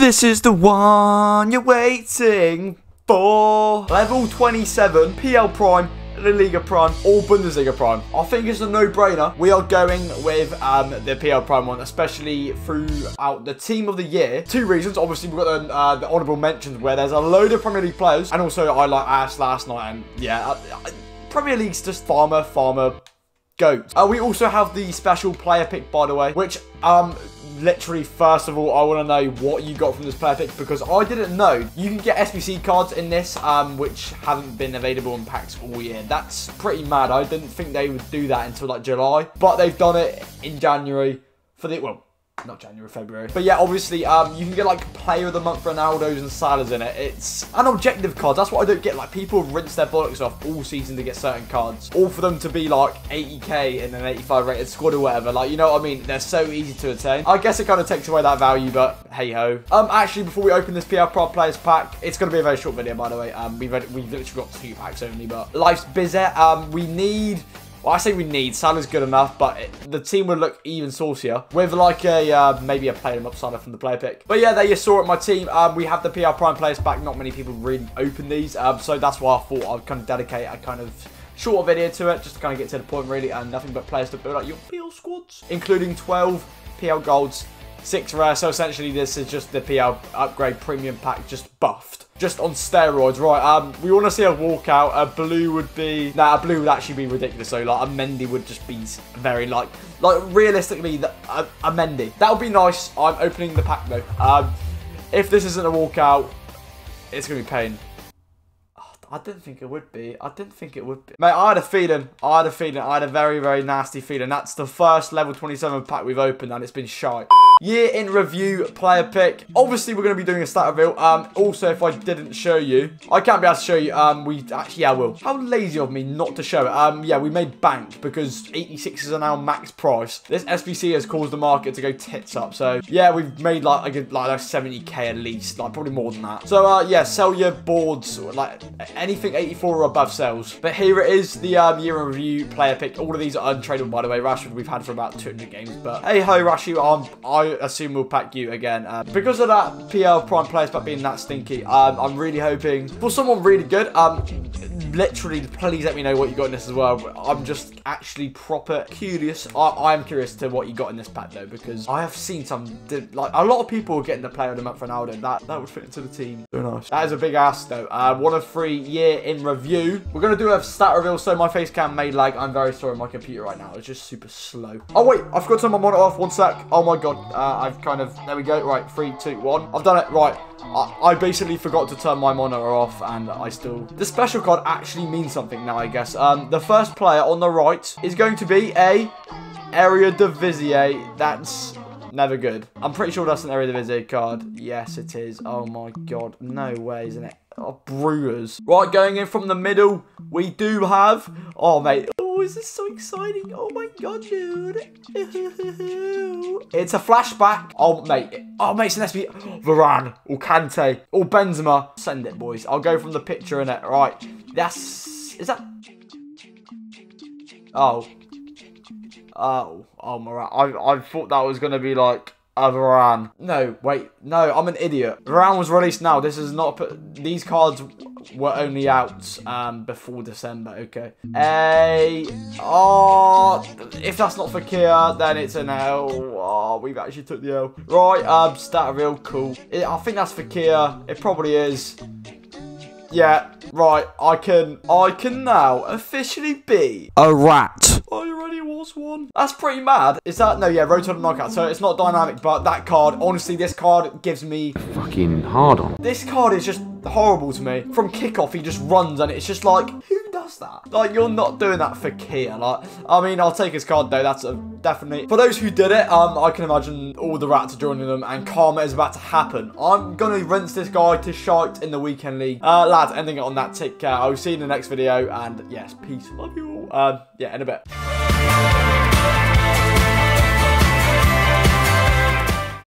This is the one you're waiting for. Level 27, PL Prime, La Liga Prime, or Bundesliga Prime. I think it's a no-brainer. We are going with the PL Prime one, especially throughout the Team of the Year. Two reasons. Obviously, we've got the honourable mentions where there's a load of Premier League players. And also, I like Ash last night. And yeah, Premier League's just farmer, goat. We also have the special player pick, by the way, which... literally, first of all, I want to know what you got from this player pick, because I didn't know. You can get SBC cards in this, which haven't been available in packs all year. That's pretty mad. I didn't think they would do that until, like, July. But they've done it in January for the... Well, not January, February. But, yeah, obviously, you can get, like, Player of the Month Ronaldo's and Salah's in it. It's an objective card. That's what I don't get. Like, people rinse their bollocks off all season to get certain cards. All for them to be, like, 80k in an 85 rated squad or whatever. Like, you know what I mean? They're so easy to attain. I guess it kind of takes away that value, but hey-ho. Actually, before we open this PL Prime Players Pack, it's going to be a very short video, by the way. We've literally got 2 packs only, but life's busy. We need... Well, I say we need. Salah's good enough, but the team would look even saucier with, like, a maybe a player upsider from the player pick. But, yeah, there you saw it, my team. We have the PL Prime Players Pack. Not many people really open these, so that's why I thought I'd kind of dedicate a kind of short video to it, just to kind of get to the point, really, and nothing but players to build up your PL squads, including 12 PL Golds, 6 Rare. So, essentially, this is just the PL Upgrade Premium Pack, just buffed. Just on steroids, right? We want to see a walkout. A blue would be... Nah, a blue would actually be ridiculous. So, like, a Mendy would just be very, like... Like, realistically, a Mendy. That would be nice. I'm opening the pack, though. If this isn't a walkout, it's going to be pain. Oh, I didn't think it would be. I didn't think it would be. Mate, I had a feeling. I had a feeling. I had a very, very nasty feeling. That's the first level 27 pack we've opened, and it's been shite. Year in Review player pick. Obviously, we're going to be doing a stat reveal. Also, if I didn't show you, I can't be able to show you. We actually, yeah, I will. How lazy of me not to show it. Yeah, we made bank because 86s are now max price. This SBC has caused the market to go tits up. So, yeah, we've made like a good, like 70k at least, like probably more than that. So, yeah, sell your boards, like anything 84 or above sells. But here it is, the Year in Review player pick. All of these are untradeable, by the way. Rashford, we've had for about 200 games, but hey ho, Rashford, I assume we'll pack you again. Because of that PL Prime Players Pack being that stinky, I'm really hoping for someone really good. Literally, please let me know what you got in this as well. I'm just actually proper curious. I'm curious to what you got in this pack, though, because I have seen some, like, a lot of people getting the Player of the Month Ronaldo. That would fit into the team. So nice. That is a big ass, though. 1 of 3 Year in Review. We're going to do a stat reveal, so my face cam may lag. I'm very sorry, my computer right now. It's just super slow. Oh, wait. I forgot to turn my monitor off. 1 sec. Oh, my God. I've kind of... There we go. Right. 3, 2, 1. I've done it. Right. I basically forgot to turn my monitor off, and I still... The special card actually means something now, I guess. The first player on the right is going to be a Aéry Devisier. That's never good. I'm pretty sure that's an Aéry Devisier card. Yes, it is. Oh, my God. No way, isn't it? Oh, Brewers. Right, going in from the middle, we do have... Oh, mate. Oh, is this so exciting? Oh, my God, dude. It's a flashback. Oh, mate. Oh, mate, it's an SBC. Varane or Kante or Benzema. Send it, boys. I'll go from the picture in it. Right. That's... Is that... Oh. Oh. Oh, my... I thought that was going to be, like... Varane. No, wait. No, I'm an idiot. Varane was released now. This is not... These cards were only out before December. Okay. Oh, if that's not for Kia, then it's an L. Oh, we've actually took the L. Right, stat real cool. I think that's for Kia. It probably is. Yeah, right. I can now officially be a rat. I already was one. That's pretty mad. Is that... No, yeah, Rotor and Knockout. So it's not dynamic, but that card, honestly, this card gives me... Fucking hard on. This card is just horrible to me. From kickoff, he just runs, and it's just like... That, like, you're not doing that for Kia. Like, I mean, I'll take his card though. That's definitely for those who did it. I can imagine all the rats are joining them, and karma is about to happen. I'm gonna rinse this guy to shite in the Weekend League. Lads, ending it on that. Take care. I'll see you in the next video, and yes, peace. Love you all. Yeah, in a bit.